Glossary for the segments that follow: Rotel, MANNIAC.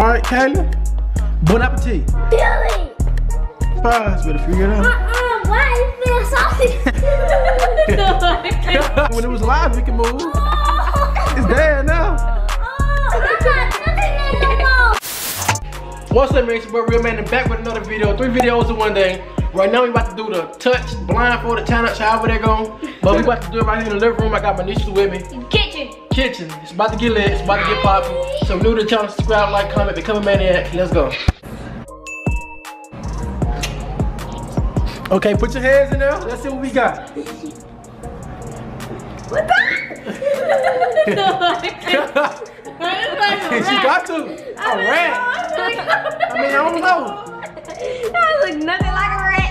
All right, Kayla. Bon appetit. Billy. Spies, better figure it out. Why is there sausage? No, I can't. When it was live, we can move. Oh. It's there now. Oh, that's not nothing in no more. What's up, man? It's your boy Real Man, and back with another video. 3 videos in one day. Right now, we about to do the touch, blindfolded, tie-up, however they're going. But we about to do it right here in the living room. I got my nieces with me. Kitchen. It's about to get lit. It's about to get popping. So new to the channel, subscribe, like, comment, become a maniac. Let's go. Okay, put your hands in there. Let's see what we got. What the? No, I can't. She got to. A rat. I mean, I don't know. That looks nothing like a rat.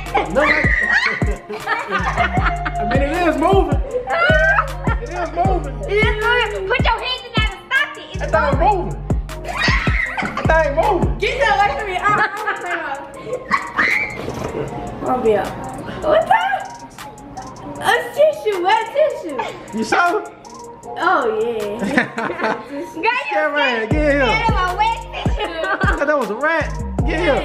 Nothing. I mean, it is moving. It is moving. It is moving. Put your hands in that and stop it. It's that thing moving. That thing moving. Get that away from me. I'll be up. What's that? A tissue. Wet tissue. You saw it? Oh, yeah. Girl, you rat. Get him. Get him a wet tissue. I thought that was a rat. Get him.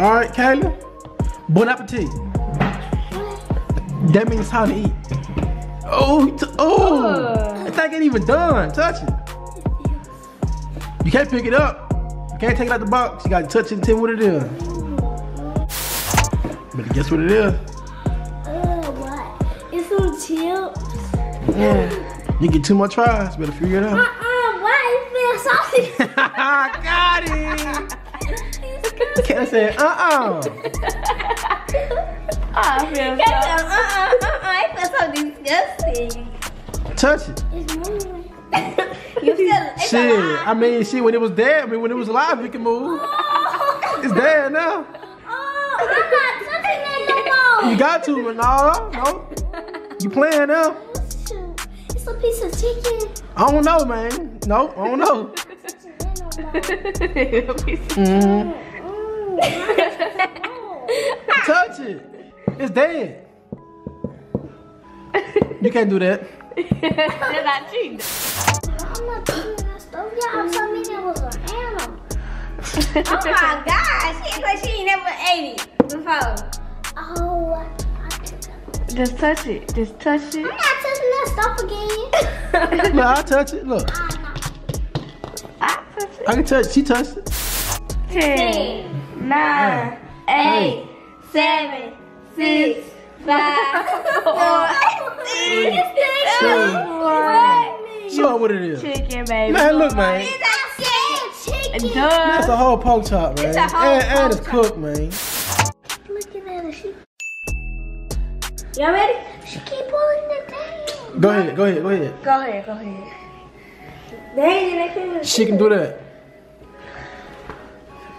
All right, Kayla. Bon appetit. That means how to eat. Oh, oh! That thing ain't even done. Touch it. You can't pick it up. You can't take it out the box. You gotta touch it and tell what it is. Better guess what it is. Oh, what? It's some chips. Yeah. You get too much fries. Better figure it out. Why is there sausage? Got it. Kayla said, Oh, I feel so. I feel so disgusting. Touch it. It's moving. You feel it's shit, alive. I mean, shit, when it was dead, I mean, when it was alive, it can move. Oh. It's dead now. Oh, I'm not touching it no more. You got to, but no. You playing now. It's a piece of chicken. I don't know, man. No, I don't know. Touch it. It's dead. You can't do that. They're not cheating. I'm not doing that stuff. Y'all told me that was an animal. Oh my gosh. She like she ain't never ate it before. Oh, I took that. Just touch it. Just touch it. I'm not touching that stuff again. No, I'll touch it. Look. I can touch. She touched it. 10, 9, 8, 7, 6, 5, 4, 3, 2, 1. Show her what it is. Chicken, baby. Man, look, man. It's a chicken. That's a whole pork chop, man. It's a whole and it's cooked, man. Looking at her, she. Y'all ready? She keep pulling the thing. Go ahead. Go ahead. Go ahead. Go ahead. Go ahead. She can do that.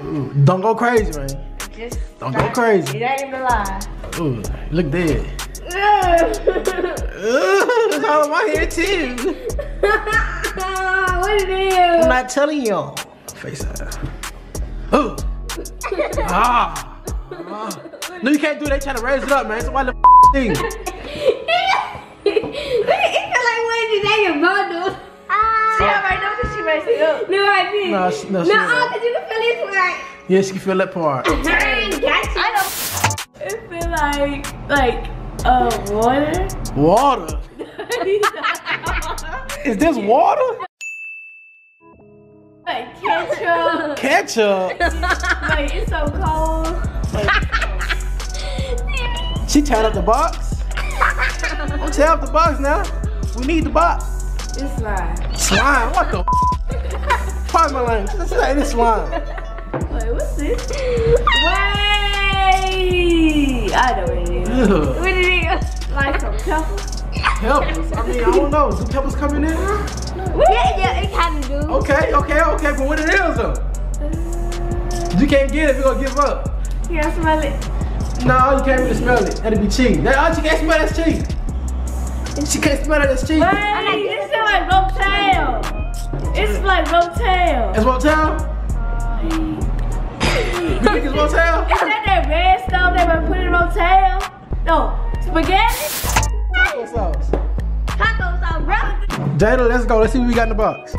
Ooh, don't go crazy, man. Just don't go crazy. It ain't even alive. Ooh, look dead. That's all my hair too. What it is? I'm not telling y'all. Face out. Ooh. Ah. No, you can't do that. Trying to raise it up, man. So why the thing? It's like what did they bundle? No, I didn't. No, she because you can feel this part. Yes, you can feel that part. It feel like water. Water? Is this water? Like ketchup. Ketchup? Like, it's so cold. Like, she tied up the box. Don't tie up the box now. We need the box. It's slime. Slime? What the Pardon my language. This ain't slime. Wait, what's this? Wait! I know what it is. Ugh. What it is? Like some peppers? Peppers? I mean, I don't know. Some peppers coming in? Yeah, it kind of do. Okay. But what it is, though? You can't get it if you're going to give up. You got to smell it? No, you can't really smell it. That'd be cheating. That, you can't smell that's cheating. She can't smell it as cheating. Wait, this is like Rotel. It's like Rotel. It's Rotel? You think it's Rotel? Is that red stuff they were putting in Rotel? No, spaghetti? Taco sauce. Taco sauce, brother. Jada, let's go. Let's see what we got in the box.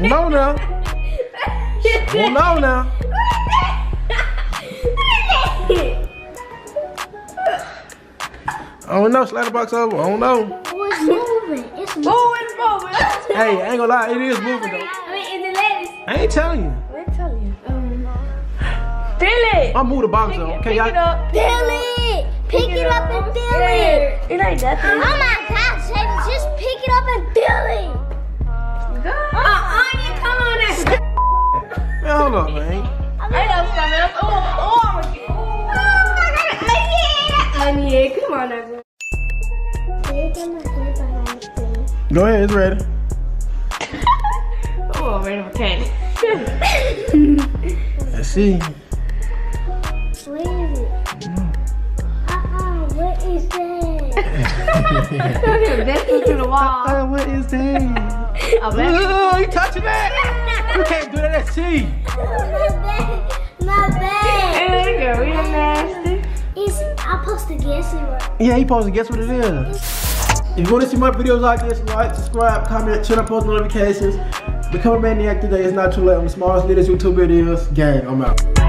No, now. Well, no, now. I don't know, slide the box over. I don't know. Oh, it's moving. It's moving. Oh, it's moving. Hey, I ain't gonna lie, it is moving though. I ain't telling you. I ain't telling you. Feel it. I move the box over. Okay, y'all. Pick it up. Feel it. Pick it up and feel it. It ain't nothing. Oh my gosh, Shady, just pick it up and feel it. Anya, come on now. Man, hold on, man. I know it's coming up. Oh, I'm going. Anya, come on now. Go ahead, it's ready. Oh, I'm ready for candy. Let's see. Where is it? What is that? That's into the wall. What is that? Oh, you touching that? You can't do that at sea. My bad. Hey, girl, you're nasty. I'm supposed to guess it right. Yeah, you're supposed to guess what it is. If you want to see more videos like this, like, subscribe, comment, turn on post notifications. Become a maniac today. It's not too late. I'm the smallest leader's YouTuber it is. Gang, I'm out.